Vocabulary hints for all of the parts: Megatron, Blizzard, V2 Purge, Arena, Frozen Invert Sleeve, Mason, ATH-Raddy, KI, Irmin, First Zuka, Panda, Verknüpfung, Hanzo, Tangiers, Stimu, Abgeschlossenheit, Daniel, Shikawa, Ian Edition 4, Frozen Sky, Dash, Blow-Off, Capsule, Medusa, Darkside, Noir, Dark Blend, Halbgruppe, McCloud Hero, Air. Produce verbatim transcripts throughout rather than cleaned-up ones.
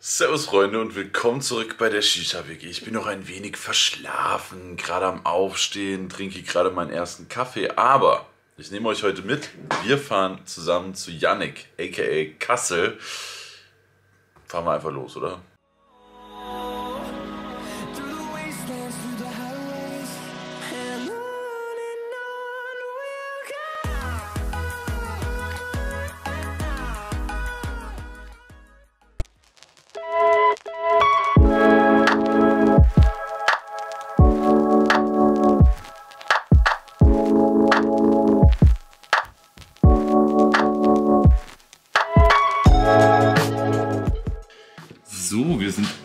Servus Freunde und willkommen zurück bei der Shisha-W G. Ich bin noch ein wenig verschlafen, gerade am Aufstehen, trinke gerade meinen ersten Kaffee, aber ich nehme euch heute mit. Wir fahren zusammen zu Yannick, aka Kassel. Fahren wir einfach los, oder?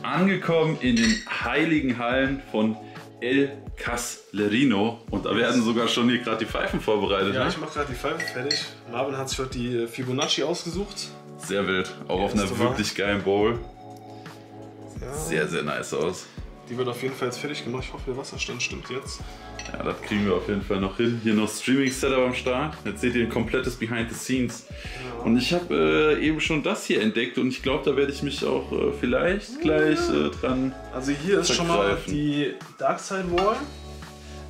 Angekommen in den heiligen Hallen von El Caslerino und da werden sogar schon hier gerade die Pfeifen vorbereitet. Ja, ne? Ich mache gerade die Pfeifen fertig. Marvin hat sich heute die Fibonacci ausgesucht. Sehr wild, auch ja, auf einer wirklich geilen Bowl. Ja. Sehr, sehr nice aus. Die wird auf jeden Fall jetzt fertig gemacht. Ich hoffe, der Wasserstand stimmt jetzt. Ja, das kriegen wir auf jeden Fall noch hin. Hier noch Streaming-Setup am Start. Jetzt seht ihr ein komplettes Behind-the-Scenes. Ja. Und ich habe äh, eben schon das hier entdeckt und ich glaube, da werde ich mich auch äh, vielleicht gleich äh, dran Also hier vergreifen. Ist schon mal die Darkside-Wall.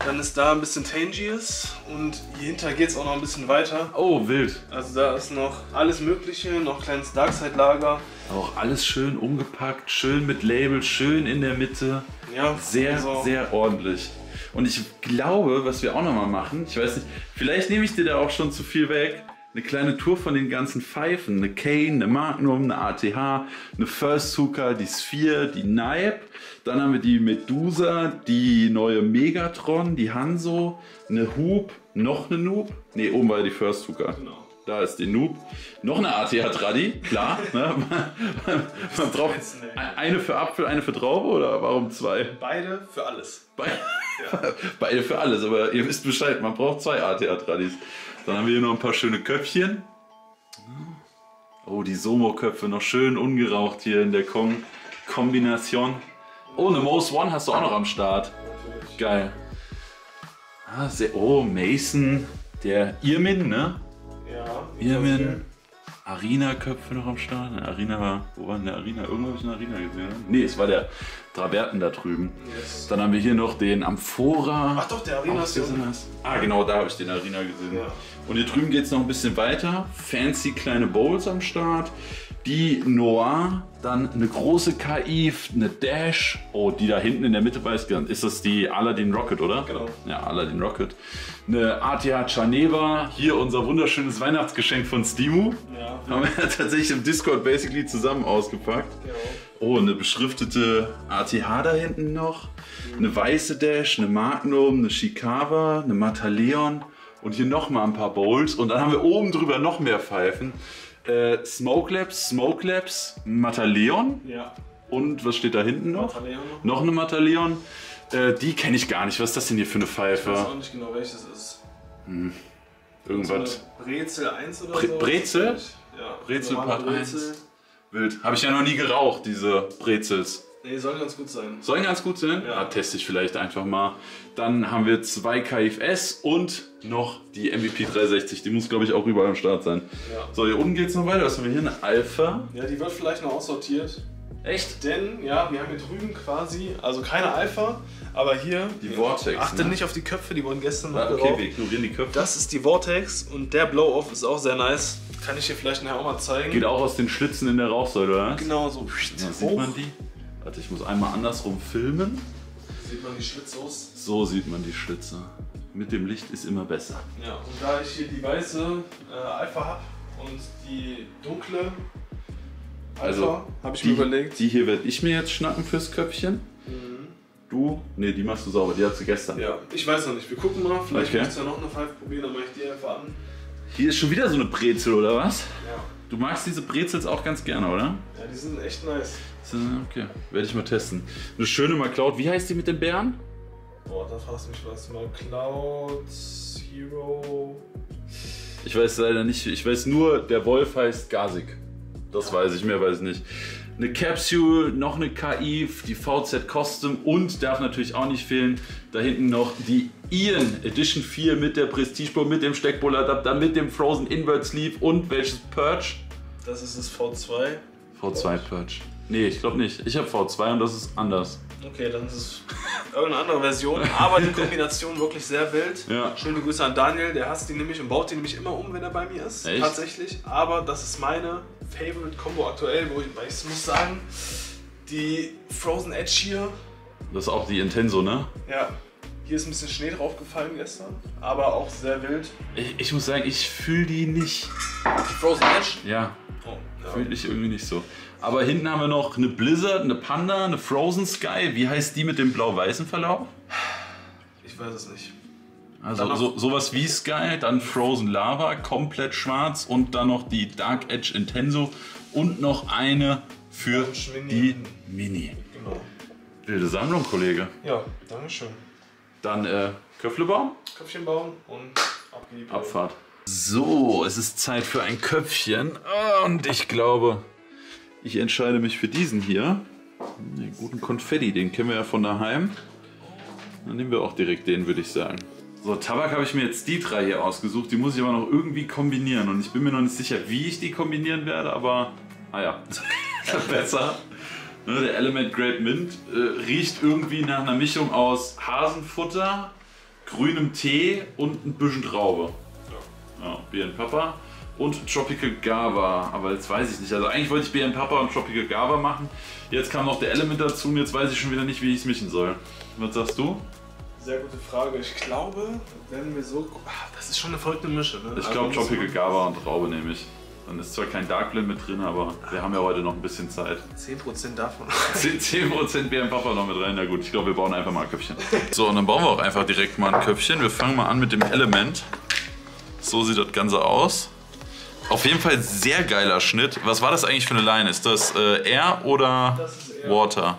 Dann ist da ein bisschen Tangiers und hier hinter geht es auch noch ein bisschen weiter. Oh, wild. Also da ist noch alles Mögliche, noch ein kleines Darkside-Lager. Auch alles schön umgepackt, schön mit Label, schön in der Mitte. Ja, sehr, also sehr ordentlich. Und ich glaube, was wir auch nochmal machen, ich weiß nicht, vielleicht nehme ich dir da auch schon zu viel weg, eine kleine Tour von den ganzen Pfeifen, eine Kane, eine Magnum, eine A T H, eine First Zuka, die Sphere, die Naib, dann haben wir die Medusa, die neue Megatron, die Hanzo, eine Hoop, noch eine Noob, ne, oben war ja die First Zuka. Genau. Da ist die Noob. Noch eine A T H-Raddy, klar. Ne? Man, man braucht eine für Apfel, eine für Traube oder warum zwei? Beide für alles. Be ja. Beide für alles, aber ihr wisst Bescheid, man braucht zwei A T H-Raddys. Dann haben wir hier noch ein paar schöne Köpfchen. Oh, die Somo-Köpfe noch schön ungeraucht hier in der Kom Kombination. Oh, eine Most One hast du auch noch am Start. Geil. Ah, sehr, oh, Mason, der Irmin, ne? Ja, Irmin, Arena-Köpfe noch am Start. Arena war, wo war denn der Arena? Irgendwo habe ich eine Arena gesehen, oder? Ne, es war der Travertin da drüben. Yes. Dann haben wir hier noch den Amphora. Ach doch, der Arena ist das. Ah genau, da habe ich den Arena gesehen. Ja. Und hier drüben geht es noch ein bisschen weiter. Fancy kleine Bowls am Start. Die Noir, dann eine große K I, eine Dash. Oh, die da hinten in der Mitte weiß, ist das die Aladdin Rocket, oder? Genau. Ja, Aladdin Rocket. Eine A T H-Chaneva, hier unser wunderschönes Weihnachtsgeschenk von Stimu. Ja. Haben wir tatsächlich im Discord basically zusammen ausgepackt. Genau. Oh, eine beschriftete A T H da hinten noch. Mhm. Eine weiße Dash, eine Magnum, eine Shikawa, eine Mataleon. Und hier nochmal ein paar Bowls. Und dann haben wir oben drüber noch mehr Pfeifen. Äh, Smoke Labs, Smoke Labs, Mataleon. Ja. Und was steht da hinten noch? Mataleon. Noch eine Mataleon. Äh, die kenne ich gar nicht. Was ist das denn hier für eine Pfeife? Ich weiß auch nicht genau, welches ist. Hm. Irgendwas. So Brezel eins oder Bre so? Brezel? Ja. Brezel Part eins. Wild. Habe ich ja noch nie geraucht, diese Brezels. Nee, sollen ganz gut sein. Sollen ganz gut sein? Ja. Ah, teste ich vielleicht einfach mal. Dann haben wir zwei K F S und noch die M V P dreihundertsechzig. Die muss, glaube ich, auch überall am Start sein. Ja. So, hier unten geht es noch weiter. Was haben wir hier? Eine Alpha. Ja, die wird vielleicht noch aussortiert. Echt? Denn, ja, wir haben hier drüben quasi, also keine Alpha, aber hier. Die Vortex. Achtet ne? nicht auf die Köpfe, die wurden gestern noch ah, okay, wir ignorieren die Köpfe. Das ist die Vortex und der Blow-Off ist auch sehr nice. Kann ich dir vielleicht nachher auch mal zeigen. Geht auch aus den Schlitzen in der Rauchsäule, oder? Genau so. Ja, sieht man die? Warte, ich muss einmal andersrum filmen. Sieht man die Schlitze aus? So sieht man die Schlitze. Mit dem Licht ist immer besser. Ja, und da ich hier die weiße äh, Alpha habe und die dunkle Alpha, also habe ich die, mir überlegt. Die hier werde ich mir jetzt schnappen fürs Köpfchen. Mhm. Du? Ne, die machst du sauber, die hast du gestern. Ja, ich weiß noch nicht. Wir gucken mal. Vielleicht okay. Möchtest du ja noch eine Pfeife probieren, dann mache ich die einfach an. Hier ist schon wieder so eine Brezel, oder was? Ja. Du magst diese Brezels auch ganz gerne, oder? Ja, die sind echt nice. Okay, werde ich mal testen. Eine schöne McCloud, wie heißt die mit den Bären? Boah, da fragst du mich was. McCloud, Hero... Ich weiß leider nicht, ich weiß nur, der Wolf heißt Gasik. Das ja. weiß ich, mehr weiß ich nicht. Eine Capsule, noch eine K I, die V Z Custom und darf natürlich auch nicht fehlen, da hinten noch die Ian Edition vier mit der Prestige-Bowl, mit dem Steckbowl-Adapter, mit dem Frozen Invert Sleeve und welches Purge? Das ist das V zwei. V zwei Purge. Nee, ich glaube nicht. Ich habe V zwei und das ist anders. Okay, dann ist es irgendeine andere Version, aber die Kombination wirklich sehr wild. Ja. Schöne Grüße an Daniel, der hasst die nämlich und baut die nämlich immer um, wenn er bei mir ist. Echt? Tatsächlich. Aber das ist meine Favorite-Kombo aktuell, wo ich, ich muss sagen, die Frozen Edge hier. Das ist auch die Intenso, ne? Ja. Hier ist ein bisschen Schnee drauf gefallen gestern, aber auch sehr wild. Ich, ich muss sagen, ich fühle die nicht. Die Frozen Edge? Ja. Oh, ja. Fühle ich irgendwie nicht so. Aber hinten haben wir noch eine Blizzard, eine Panda, eine Frozen Sky. Wie heißt die mit dem blau-weißen Verlauf? Ich weiß es nicht. Also so, sowas wie Sky, dann Frozen Lava, komplett schwarz und dann noch die Dark Edge Intenso und noch eine für die Mini. Genau. Wilde Sammlung, Kollege. Ja, danke schön. Dann äh, Köpflebaum. Köpfchenbaum und ab in die Pläne. Abfahrt. So, es ist Zeit für ein Köpfchen und ich glaube... Ich entscheide mich für diesen hier, den guten Konfetti, den kennen wir ja von daheim. Dann nehmen wir auch direkt den, würde ich sagen. So, Tabak habe ich mir jetzt die drei hier ausgesucht, die muss ich aber noch irgendwie kombinieren und ich bin mir noch nicht sicher, wie ich die kombinieren werde, aber, ah ja, besser. Ne, der Element Grape Mint äh, riecht irgendwie nach einer Mischung aus Hasenfutter, grünem Tee und ein bisschen Traube. Ja, B M Papa. Und Tropical Guava, aber jetzt weiß ich nicht. Also eigentlich wollte ich B M Papa und Tropical Guava machen. Jetzt kam noch der Element dazu und jetzt weiß ich schon wieder nicht, wie ich es mischen soll. Was sagst du? Sehr gute Frage. Ich glaube, wenn wir so... Ach, das ist schon eine verrückte Mische, ne? Ich glaube, Tropical Guava und Traube nehme ich. Dann ist zwar kein Dark Blend mit drin, aber wir haben ja heute noch ein bisschen Zeit. zehn Prozent davon. zehn Prozent B M Papa noch mit rein. Na gut, ich glaube, wir bauen einfach mal ein Köpfchen. So, und dann bauen wir auch einfach direkt mal ein Köpfchen. Wir fangen mal an mit dem Element. So sieht das Ganze aus. Auf jeden Fall sehr geiler Schnitt. Was war das eigentlich für eine Line? Ist das äh, Air oder das ist Air. Water?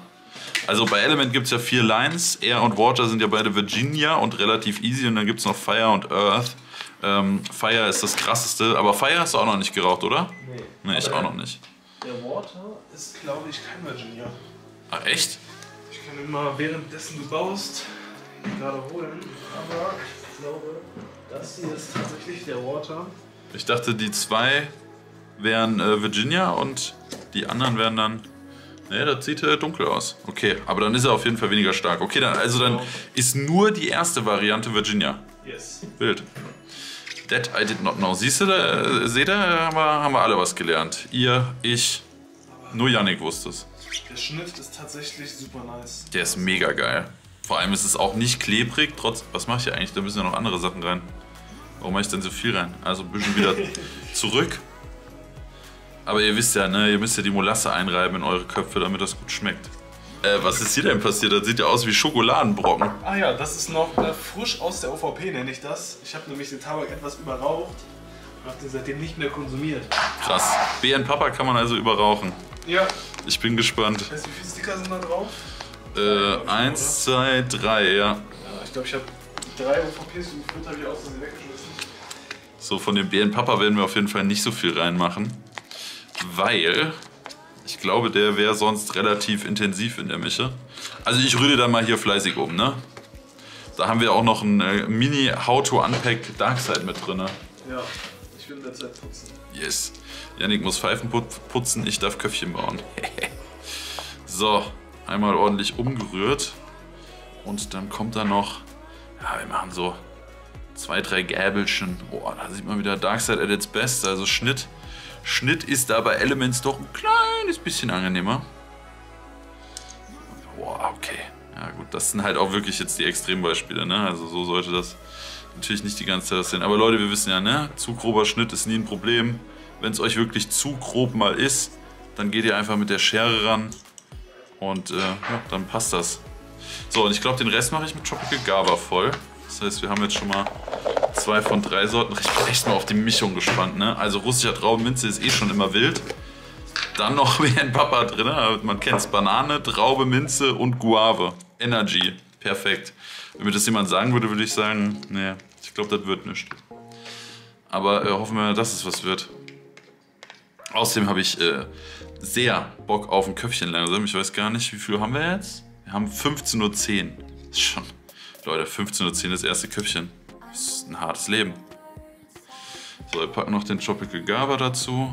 Also bei Element gibt es ja vier Lines. Air und Water sind ja beide Virginia und relativ easy. Und dann gibt es noch Fire und Earth. Ähm, Fire ist das krasseste. Aber Fire hast du auch noch nicht geraucht, oder? Nee. Nee, ich auch noch nicht. Der Water ist, glaube ich, kein Virginia. Ah, echt? Ich kann immer währenddessen du baust gerade holen. Aber ich glaube, das hier ist tatsächlich der Water. Ich dachte, die zwei wären äh, Virginia und die anderen wären dann... Ne, das sieht äh, dunkel aus. Okay, aber dann ist er auf jeden Fall weniger stark. Okay, dann, also dann ist nur die erste Variante Virginia. Yes. Wild. That I did not know. Siehst du, da, äh, seht ihr, haben wir, haben wir alle was gelernt. Ihr, ich, nur Yannick wusste es. Der Schnitt ist tatsächlich super nice. Der ist mega geil. Vor allem ist es auch nicht klebrig, trotz... Was mache ich hier eigentlich? Da müssen ja noch andere Sachen rein. Warum mache ich denn so viel rein? Also ein bisschen wieder zurück. Aber ihr wisst ja, ne, ihr müsst ja die Molasse einreiben in eure Köpfe, damit das gut schmeckt. Äh, was ist hier denn passiert? Das sieht ja aus wie Schokoladenbrocken. Ah ja, das ist noch äh, frisch aus der O V P, nenne ich das. Ich habe nämlich den Tabak etwas überraucht und habe den seitdem nicht mehr konsumiert. Krass. B N Papa kann man also überrauchen. Ja. Ich bin gespannt. Weißt du, wie viele Sticker sind da drauf? Äh, eins, zwei, drei, ja. Ja, ich glaube, ich habe drei O V Ps und fünf habe ich aus, dass sie weggeschmissen. So, von dem B N Papa werden wir auf jeden Fall nicht so viel reinmachen, weil ich glaube, der wäre sonst relativ intensiv in der Mische. Also ich rühre dann mal hier fleißig um, ne? Da haben wir auch noch ein äh, Mini-How-to-Unpack Darkside mit drin. Ne? Ja, ich will in der Zeit putzen. Yes. Yannick muss Pfeifen putzen, ich darf Köpfchen bauen. So, einmal ordentlich umgerührt und dann kommt da noch... Ja, wir machen so zwei, drei Gäbelchen. Oh, da sieht man wieder Darkside at its best. Also Schnitt. Schnitt ist da bei Elements doch ein kleines bisschen angenehmer. Boah, okay. Ja gut, das sind halt auch wirklich jetzt die Extrembeispiele, ne? Also so sollte das natürlich nicht die ganze Zeit sein. Aber Leute, wir wissen ja, ne? Zu grober Schnitt ist nie ein Problem. Wenn es euch wirklich zu grob mal ist, dann geht ihr einfach mit der Schere ran. Und äh, ja, dann passt das. So, und ich glaube, den Rest mache ich mit Tropical Guava voll. Das heißt, wir haben jetzt schon mal zwei von drei Sorten. Ich bin echt mal auf die Mischung gespannt, ne? Also russischer Traubenminze ist eh schon immer wild. Dann noch mehr ein Papa drin, man kennt's. Banane, Traube, Minze und Guave. Energy, perfekt. Wenn mir das jemand sagen würde, würde ich sagen, nee, ich glaube, das wird nichts. Aber äh, hoffen wir, dass es was wird. Außerdem habe ich äh, sehr Bock auf ein Köpfchen langsam. Ich weiß gar nicht, wie viel haben wir jetzt? Wir haben fünfzehn Uhr zehn. Das ist schon. Leute, fünfzehn Uhr zehn das erste Köpfchen. Das ist ein hartes Leben. So, wir packen noch den Tropical Guava dazu.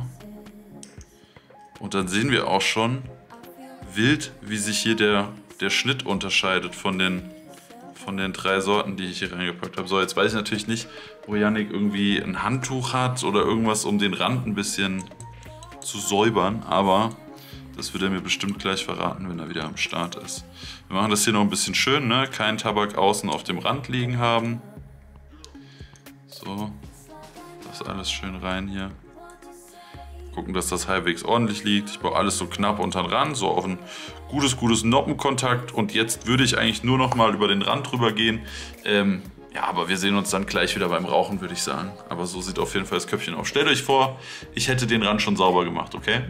Und dann sehen wir auch schon, wild, wie sich hier der, der Schnitt unterscheidet von den, von den drei Sorten, die ich hier reingepackt habe. So, jetzt weiß ich natürlich nicht, wo Yannick irgendwie ein Handtuch hat oder irgendwas, um den Rand ein bisschen zu säubern, aber das wird er mir bestimmt gleich verraten, wenn er wieder am Start ist. Wir machen das hier noch ein bisschen schön, ne? Kein Tabak außen auf dem Rand liegen haben. So, das alles schön rein hier. Gucken, dass das halbwegs ordentlich liegt. Ich baue alles so knapp unter den Rand, so auf ein gutes, gutes Noppenkontakt. Und jetzt würde ich eigentlich nur noch mal über den Rand drüber gehen. Ähm, ja, aber wir sehen uns dann gleich wieder beim Rauchen, würde ich sagen. Aber so sieht auf jeden Fall das Köpfchen aus. Stellt euch vor, ich hätte den Rand schon sauber gemacht, okay?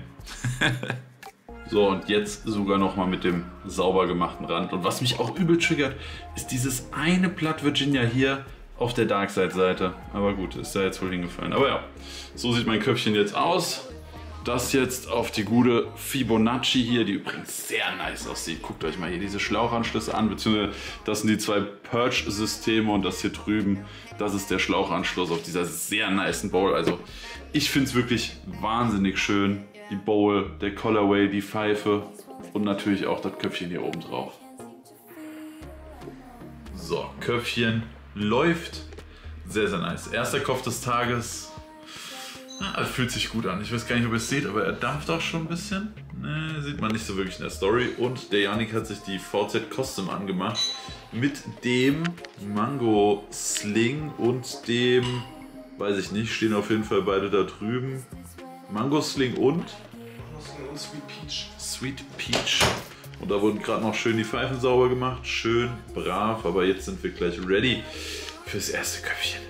So, und jetzt sogar nochmal mit dem sauber gemachten Rand. Und was mich auch übel triggert, ist dieses eine Blatt Virginia hier auf der Darkside-Seite. Aber gut, ist da jetzt wohl hingefallen. Aber ja, so sieht mein Köpfchen jetzt aus. Das jetzt auf die gute Fibonacci hier, die übrigens sehr nice aussieht. Guckt euch mal hier diese Schlauchanschlüsse an, beziehungsweise das sind die zwei Purge-Systeme und das hier drüben, das ist der Schlauchanschluss auf dieser sehr nicen Bowl. Also ich finde es wirklich wahnsinnig schön. Die Bowl, der Colorway, die Pfeife und natürlich auch das Köpfchen hier oben drauf. So, Köpfchen läuft. Sehr, sehr nice. Erster Kopf des Tages. Ah, fühlt sich gut an. Ich weiß gar nicht, ob ihr es seht, aber er dampft auch schon ein bisschen. Ne, sieht man nicht so wirklich in der Story. Und der Yannick hat sich die V Z Custom angemacht mit dem Mango Sling und dem, weiß ich nicht, stehen auf jeden Fall beide da drüben. Mango Sling und Sweet Peach. Sweet Peach. Und da wurden gerade noch schön die Pfeifen sauber gemacht. Schön, brav. Aber jetzt sind wir gleich ready fürs erste Köpfchen.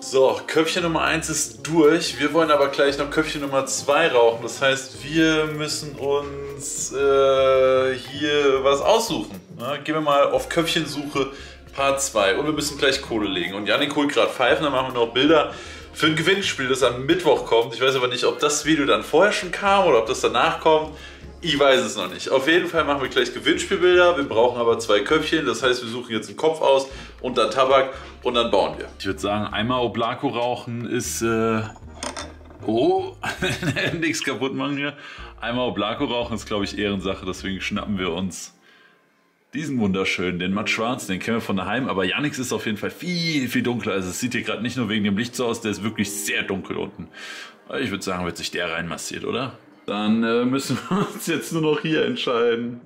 So, Köpfchen Nummer eins ist durch. Wir wollen aber gleich noch Köpfchen Nummer zwei rauchen. Das heißt, wir müssen uns äh, hier was aussuchen. Na, gehen wir mal auf Köpfchensuche. Part zwei und wir müssen gleich Kohle legen. Und Yannick holt gerade Pfeifen, dann machen wir noch Bilder für ein Gewinnspiel, das am Mittwoch kommt. Ich weiß aber nicht, ob das Video dann vorher schon kam oder ob das danach kommt. Ich weiß es noch nicht. Auf jeden Fall machen wir gleich Gewinnspielbilder. Wir brauchen aber zwei Köpfchen, das heißt, wir suchen jetzt einen Kopf aus und dann Tabak und dann bauen wir. Ich würde sagen, einmal Oblako rauchen ist... Äh oh, nichts kaputt machen hier. Einmal Oblako rauchen ist, glaube ich, Ehrensache, deswegen schnappen wir uns diesen wunderschönen, den mattschwarz, den kennen wir von daheim, aber Yannicks ist auf jeden Fall viel, viel dunkler. Also es sieht hier gerade nicht nur wegen dem Licht so aus, der ist wirklich sehr dunkel unten. Ich würde sagen, wird sich der reinmassiert, oder? Dann äh, müssen wir uns jetzt nur noch hier entscheiden.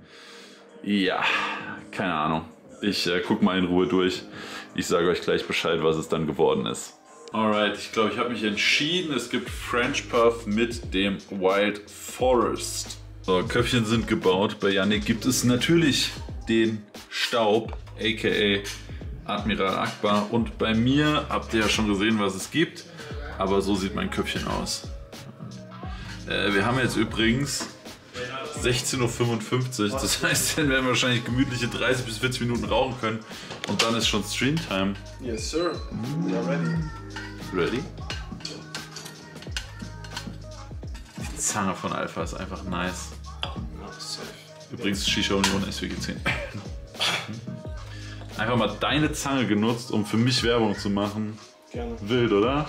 Ja, keine Ahnung. Ich äh, gucke mal in Ruhe durch. Ich sage euch gleich Bescheid, was es dann geworden ist. Alright, ich glaube, ich habe mich entschieden. Es gibt French Puff mit dem Wild Forest. So, Köpfchen sind gebaut. Bei Yannick gibt es natürlich den Staub, aka Admiral Akbar. Und bei mir habt ihr ja schon gesehen, was es gibt. Aber so sieht mein Köpfchen aus. Äh, wir haben jetzt übrigens sechzehn Uhr fünfundfünfzig. Das heißt, dann werden wir wahrscheinlich gemütliche dreißig bis vierzig Minuten rauchen können. Und dann ist schon Streamtime. Yes, sir. We are ready. Ready? Die Zange von Alpha ist einfach nice. Übrigens Shisha-W G S W G zehn. Einfach mal deine Zange genutzt, um für mich Werbung zu machen. Gerne. Wild, oder?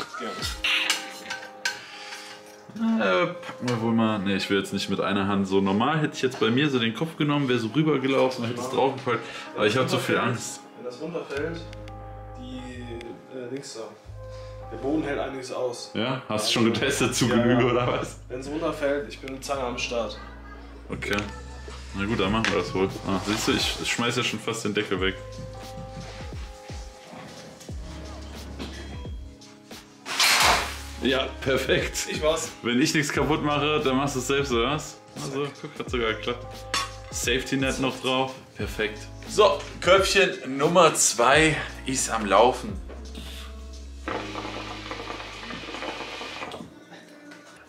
Gerne. Äh, packen wir wohl mal. Ne, ich will jetzt nicht mit einer Hand so. Normal hätte ich jetzt bei mir so den Kopf genommen, wäre so rübergelaufen und hätte es draufgepackt. Aber ich habe so viel Angst. Wenn das runterfällt, die äh, links da. Der Boden hält einiges aus. Ja? Hast du schon getestet zu Genüge oder was? Wenn es runterfällt, ich bin mit Zange am Start. Okay. Na gut, dann machen wir das wohl. Ah, siehst du, ich, ich schmeiß ja schon fast den Deckel weg. Ja, perfekt. Ich war's. Wenn ich nichts kaputt mache, dann machst du es selbst, oder was? Also, guck, hat sogar geklappt. Safety Net noch drauf. Perfekt. So, Köpfchen Nummer zwei ist am Laufen.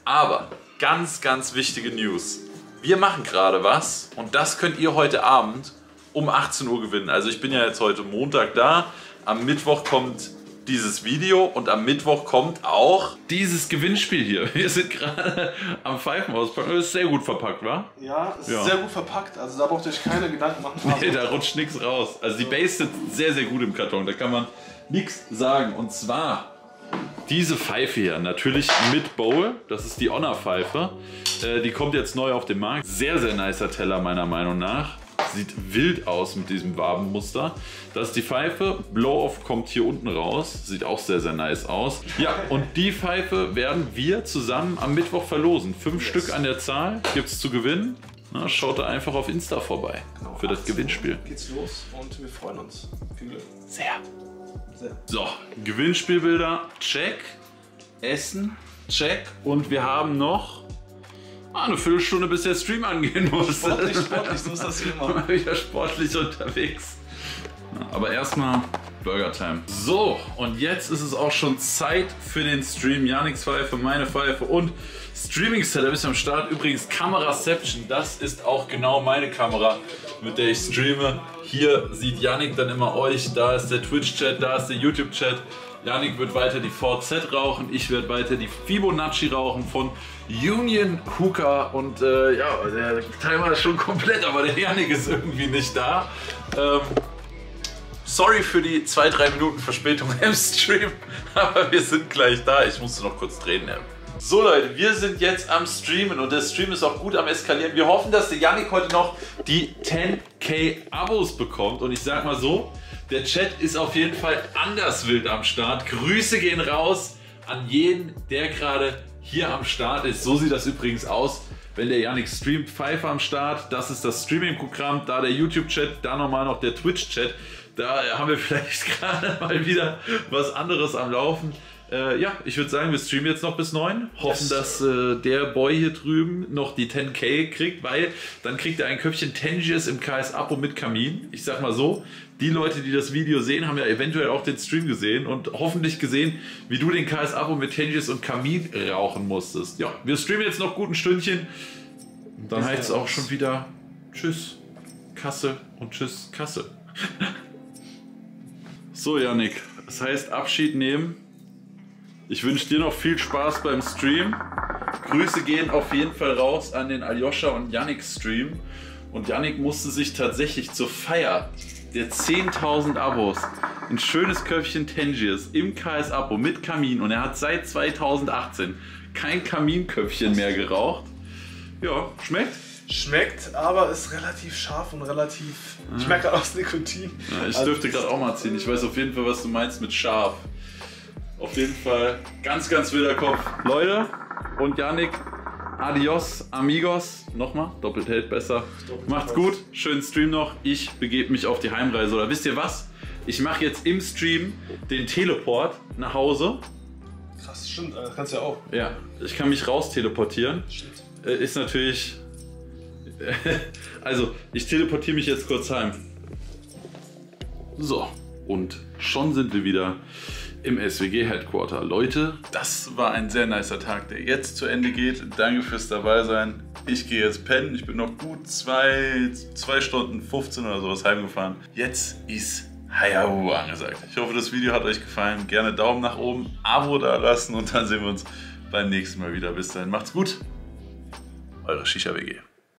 Aber ganz, ganz wichtige News. Wir machen gerade was und das könnt ihr heute Abend um achtzehn Uhr gewinnen. Also ich bin ja jetzt heute Montag da, am Mittwoch kommt dieses Video und am Mittwoch kommt auch dieses Gewinnspiel hier. Wir sind gerade am Pfeifen auspacken. Das ist sehr gut verpackt, wa? Ja, es ist ja sehr gut verpackt. Also da braucht ihr euch keine Gedanken machen. Nee, da rutscht nichts raus. Also die Base sitzt sehr, sehr gut im Karton. Da kann man nichts sagen. Und zwar Diese Pfeife hier, natürlich mit Bowl, das ist die Honor-Pfeife. Äh, die kommt jetzt neu auf den Markt. Sehr, sehr nicer Teller meiner Meinung nach. Sieht wild aus mit diesem Wabenmuster. Das ist die Pfeife. Blow-Off kommt hier unten raus. Sieht auch sehr, sehr nice aus. Ja, und die Pfeife werden wir zusammen am Mittwoch verlosen. Fünf yes. Stück an der Zahl gibt es zu gewinnen. Na, schaut da einfach auf Insta vorbei genau, für das Gewinnspiel. Geht's los und wir freuen uns. Viel Glück. Sehr. So, Gewinnspielbilder, check, Essen, check und wir haben noch ah, eine Viertelstunde, bis der Stream angehen muss. Sportlich, sportlich, so ist das hier immer. Mal wieder sportlich unterwegs. Aber erstmal Burger Time. So, und jetzt ist es auch schon Zeit für den Stream. Yannicks Pfeife, meine Pfeife und Streaming-Setup ist am Start. Übrigens Kameraception, das ist auch genau meine Kamera, mit der ich streame. Hier sieht Yannick dann immer euch, da ist der Twitch-Chat, da ist der YouTube-Chat. Yannick wird weiter die V Z rauchen, ich werde weiter die Fibonacci rauchen von Union Hooker und äh, ja, der Timer ist schon komplett, aber der Yannick ist irgendwie nicht da. Ähm, Sorry für die zwei bis drei Minuten Verspätung im Stream, aber wir sind gleich da. Ich musste noch kurz drehen. Ja. So Leute, wir sind jetzt am Streamen und der Stream ist auch gut am Eskalieren. Wir hoffen, dass der Yannick heute noch die zehn K Abos bekommt. Und ich sag mal so, der Chat ist auf jeden Fall anders wild am Start. Grüße gehen raus an jeden, der gerade hier am Start ist. So sieht das übrigens aus. Wenn der Yannick streamt, Pfeife am Start. Das ist das Streaming-Programm, da der YouTube-Chat, da nochmal noch der Twitch-Chat. Da haben wir vielleicht gerade mal wieder was anderes am Laufen. Äh, ja, ich würde sagen, wir streamen jetzt noch bis neun. Hoffen, yes. dass äh, der Boy hier drüben noch die zehn K kriegt, weil dann kriegt er ein Köpfchen Tangiers im K S-Abo mit Kamin. Ich sag mal so, die Leute, die das Video sehen, haben ja eventuell auch den Stream gesehen und hoffentlich gesehen, wie du den K S-Abo mit Tangiers und Kamin rauchen musstest. Ja, wir streamen jetzt noch gut ein Stündchen. Und dann heißt es auch schon wieder Tschüss, Kasse und Tschüss, Kasse. So Yannick, das heißt Abschied nehmen. Ich wünsche dir noch viel Spaß beim Stream. Grüße gehen auf jeden Fall raus an den Aljoscha und Yannick Stream. Und Yannick musste sich tatsächlich zur Feier der zehntausend Abos ein schönes Köpfchen Tangiers im K S-Abo mit Kamin. Und er hat seit zweitausendachtzehn kein Kaminköpfchen mehr geraucht. Ja, schmeckt? Schmeckt, aber ist relativ scharf und relativ. Ich merke gerade aus Nikotin. Ja, ich dürfte also, gerade auch mal ziehen. Ich weiß auf jeden Fall, was du meinst mit scharf. Auf jeden Fall ganz, ganz wilder Kopf. Leute und Yannick, adios, amigos. Nochmal, doppelt hält besser. Doppelt Macht's gut, schönen Stream noch. Ich begebe mich auf die Heimreise. Oder wisst ihr was? Ich mache jetzt im Stream den Teleport nach Hause. Krass, stimmt, das kannst du ja auch. Ja, ich kann mich raus teleportieren. Stimmt. Ist natürlich. Also, ich teleportiere mich jetzt kurz heim. So, und schon sind wir wieder im S W G-Headquarter. Leute, das war ein sehr nicer Tag, der jetzt zu Ende geht. Danke fürs dabei sein. Ich gehe jetzt pennen. Ich bin noch gut zwei Stunden fünfzehn oder sowas heimgefahren. Jetzt ist Hayahu angesagt. Ich hoffe, das Video hat euch gefallen. Gerne Daumen nach oben, Abo da lassen und dann sehen wir uns beim nächsten Mal wieder. Bis dahin, macht's gut. Eure Shisha-W G.